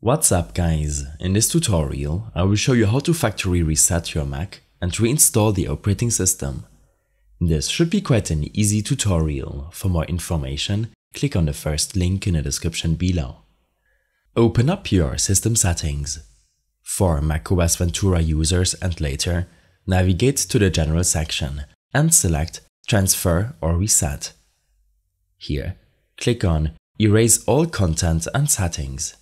What's up guys, in this tutorial I will show you how to factory reset your Mac and reinstall the operating system. This should be quite an easy tutorial. For more information, click on the first link in the description below. Open up your system settings. For macOS Ventura users and later, navigate to the General section and select Transfer or Reset. Here, click on Erase all content and settings.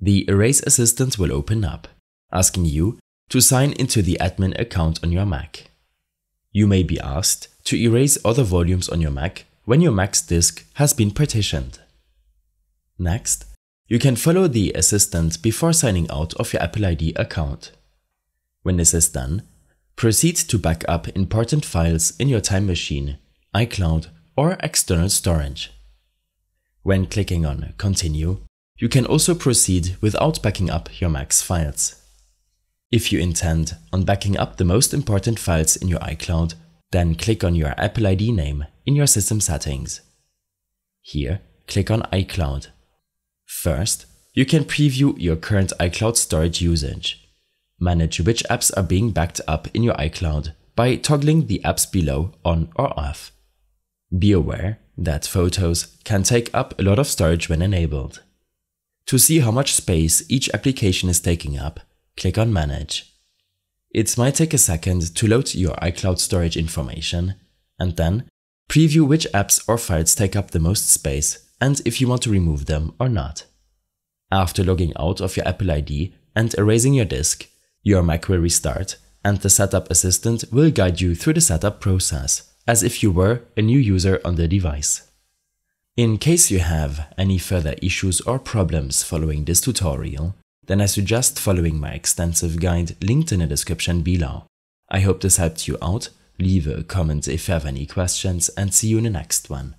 The Erase Assistant will open up, asking you to sign into the admin account on your Mac. You may be asked to erase other volumes on your Mac when your Mac's disk has been partitioned. Next, you can follow the assistant before signing out of your Apple ID account. When this is done, proceed to back up important files in your Time Machine, iCloud, or external storage. When clicking on Continue, you can also proceed without backing up your Mac's files. If you intend on backing up the most important files in your iCloud, then click on your Apple ID name in your system settings. Here, click on iCloud. First, you can preview your current iCloud storage usage. Manage which apps are being backed up in your iCloud by toggling the apps below on or off. Be aware that photos can take up a lot of storage when enabled. To see how much space each application is taking up, click on Manage. It might take a second to load your iCloud storage information, and then preview which apps or files take up the most space and if you want to remove them or not. After logging out of your Apple ID and erasing your disk, your Mac will restart and the Setup Assistant will guide you through the setup process, as if you were a new user on the device. In case you have any further issues or problems following this tutorial, then I suggest following my extensive guide linked in the description below. I hope this helped you out. Leave a comment if you have any questions and see you in the next one.